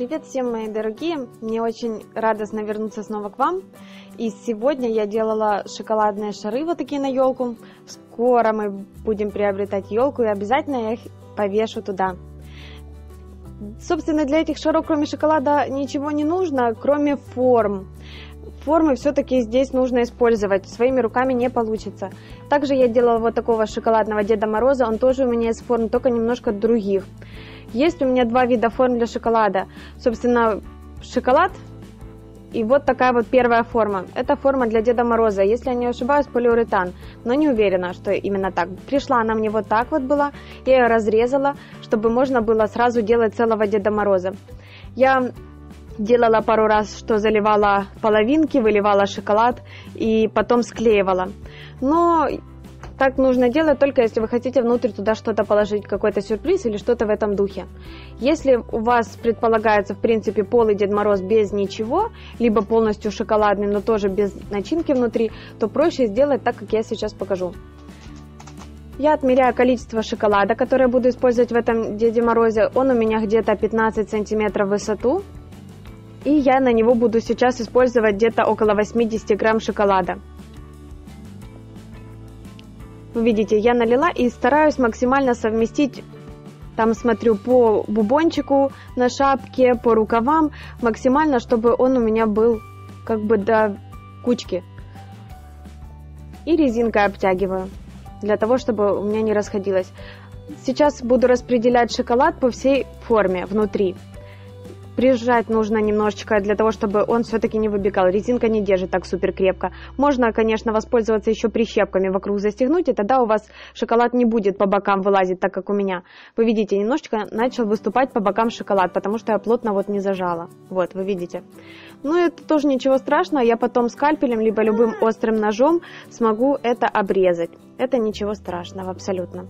Привет всем, мои дорогие! Мне очень радостно вернуться снова к вам. И сегодня я делала шоколадные шары вот такие на елку. Скоро мы будем приобретать елку, и обязательно я их повешу туда. Собственно, для этих шаров, кроме шоколада, ничего не нужно, кроме форм. Формы все-таки здесь нужно использовать, своими руками не получится. Также я делала вот такого шоколадного Деда Мороза, он тоже у меня из форм, только немножко других. Есть у меня два вида форм для шоколада. Собственно, шоколад и вот такая вот первая форма. Это форма для Деда Мороза, если я не ошибаюсь, полиуретан. Но не уверена, что именно так. Пришла она мне вот так вот была, я ее разрезала, чтобы можно было сразу делать целого Деда Мороза. Я делала пару раз, что заливала половинки, выливала шоколад и потом склеивала. Но так нужно делать только если вы хотите внутрь туда что-то положить, какой-то сюрприз или что-то в этом духе. Если у вас предполагается, в принципе, полый Дед Мороз без ничего, либо полностью шоколадный, но тоже без начинки внутри, то проще сделать так, как я сейчас покажу. Я отмеряю количество шоколада, которое буду использовать в этом Деде Морозе. Он у меня где-то 15 сантиметров в высоту. И я на него буду сейчас использовать где-то около 80 грамм шоколада. Вы видите, я налила и стараюсь максимально совместить, там смотрю по бубончику на шапке, по рукавам, максимально, чтобы он у меня был как бы до кучки. И резинкой обтягиваю, для того, чтобы у меня не расходилось. Сейчас буду распределять шоколад по всей форме внутри. Прижать нужно немножечко для того, чтобы он все-таки не выбегал. Резинка не держит так супер крепко. Можно, конечно, воспользоваться еще прищепками, вокруг застегнуть, и тогда у вас шоколад не будет по бокам вылазить, так как у меня. Вы видите, немножечко начал выступать по бокам шоколад, потому что я плотно вот не зажала. Вот, вы видите. Ну, это тоже ничего страшного. Я потом скальпелем, либо любым острым ножом смогу это обрезать. Это ничего страшного абсолютно.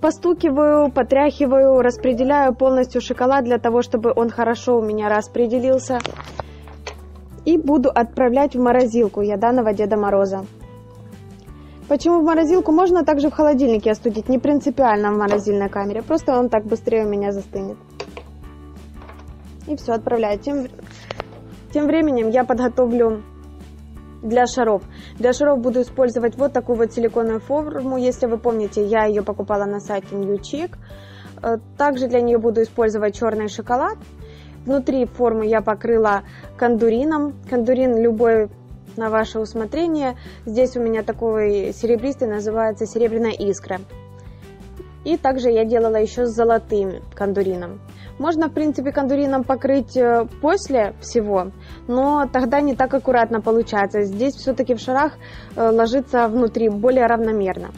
Постукиваю, потряхиваю, распределяю полностью шоколад для того, чтобы он хорошо у меня распределился. И буду отправлять в морозилку я данного Деда Мороза. Почему в морозилку? Можно также в холодильнике остудить, не принципиально в морозильной камере. Просто он так быстрее у меня застынет. И все, отправляю. Тем временем я подготовлю для шаров. Для шаров буду использовать вот такую вот силиконовую форму. Если вы помните, я ее покупала на сайте NEWCHIC. Также для нее буду использовать черный шоколад. Внутри формы я покрыла кондурином. Кондурин любой на ваше усмотрение. Здесь у меня такой серебристый, называется серебряная искра. И также я делала еще с золотым кондурином. Можно, в принципе, кондурином покрыть после всего, но тогда не так аккуратно получается. Здесь все-таки в шарах ложится внутри более равномерно.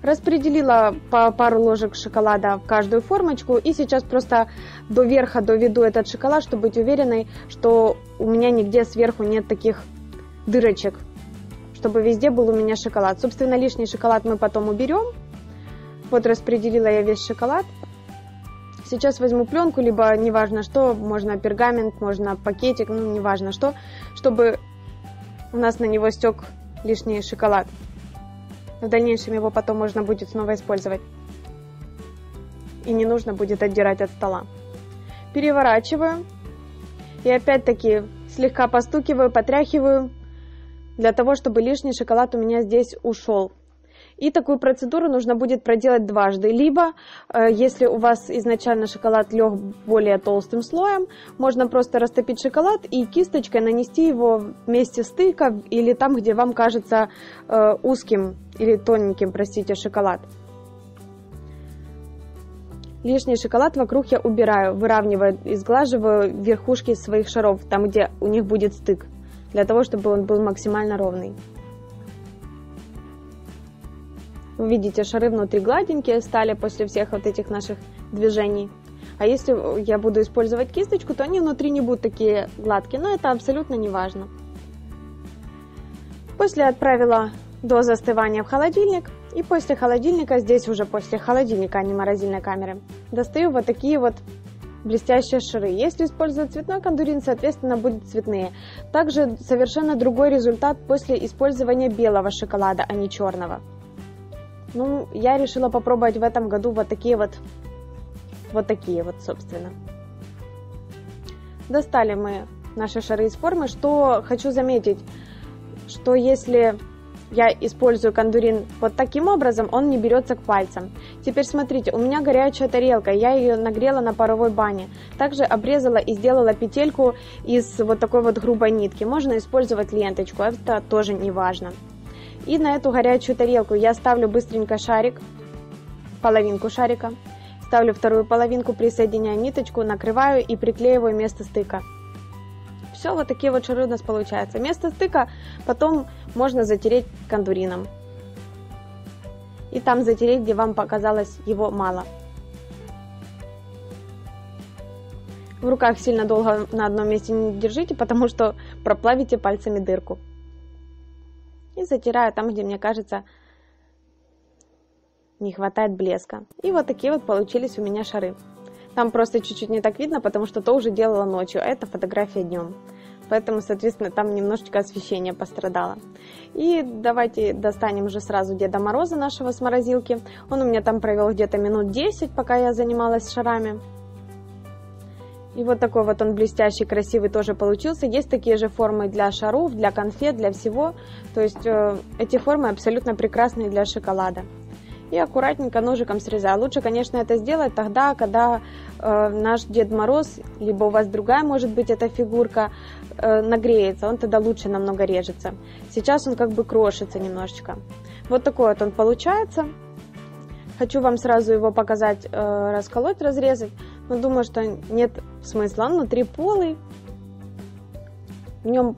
Распределила по пару ложек шоколада в каждую формочку. И сейчас просто до верха доведу этот шоколад, чтобы быть уверенной, что у меня нигде сверху нет таких дырочек, чтобы везде был у меня шоколад. Собственно, лишний шоколад мы потом уберем. Вот распределила я весь шоколад. Сейчас возьму пленку, либо неважно что, можно пергамент, можно пакетик, ну неважно что, чтобы у нас на него стек лишний шоколад. В дальнейшем его потом можно будет снова использовать. И не нужно будет отдирать от стола. Переворачиваю. И опять-таки слегка постукиваю, потряхиваю, для того, чтобы лишний шоколад у меня здесь ушел. И такую процедуру нужно будет проделать дважды. Либо, если у вас изначально шоколад лег более толстым слоем, можно просто растопить шоколад и кисточкой нанести его вместе стыка или там, где вам кажется узким или тоненьким, простите, шоколад. Лишний шоколад вокруг я убираю, выравниваю и сглаживаю верхушки своих шаров, там, где у них будет стык, для того, чтобы он был максимально ровный. Вы видите, шары внутри гладенькие стали после всех вот этих наших движений. А если я буду использовать кисточку, то они внутри не будут такие гладкие, но это абсолютно не важно. После отправила до застывания в холодильник, и после холодильника, здесь уже после холодильника, а не морозильной камеры, достаю вот такие вот блестящие шары. Если использовать цветной кондурин, соответственно, будут цветные. Также совершенно другой результат после использования белого шоколада, а не черного. Ну, я решила попробовать в этом году вот такие вот собственно. Достали мы наши шары из формы. Что хочу заметить, что если я использую кондурин вот таким образом, он не берется к пальцам. Теперь смотрите, у меня горячая тарелка, я ее нагрела на паровой бане. Также обрезала и сделала петельку из вот такой вот грубой нитки. Можно использовать ленточку, это тоже не важно. И на эту горячую тарелку я ставлю быстренько шарик, половинку шарика. Ставлю вторую половинку, присоединяю ниточку, накрываю и приклеиваю место стыка. Все, вот такие вот шары у нас получаются. Место стыка потом можно затереть кондурином. И там затереть, где вам показалось его мало. В руках сильно долго на одном месте не держите, потому что проплавите пальцами дырку. И затираю там, где мне кажется не хватает блеска. И вот такие вот получились у меня шары. Там просто чуть-чуть не так видно, потому что то уже делала ночью, а это фотография днем. Поэтому, соответственно, там немножечко освещение пострадало. И давайте достанем уже сразу Деда Мороза нашего с морозилки. Он у меня там провел где-то минут 10, пока я занималась шарами. И вот такой вот он блестящий, красивый тоже получился. Есть такие же формы для шаров, для конфет, для всего. То есть эти формы абсолютно прекрасные для шоколада. И аккуратненько ножиком срезаю. Лучше, конечно, это сделать тогда, когда наш Дед Мороз, либо у вас другая, может быть, эта фигурка нагреется. Он тогда лучше намного режется. Сейчас он как бы крошится немножечко. Вот такой вот он получается. Хочу вам сразу его показать, расколоть, разрезать. Но думаю, что нет смысла. Он внутри полый. В нем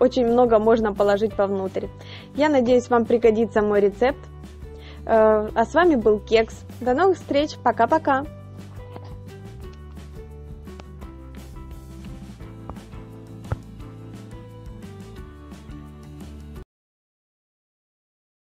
очень много можно положить вовнутрь. Я надеюсь, вам пригодится мой рецепт. А с вами был Кекс. До новых встреч. Пока-пока.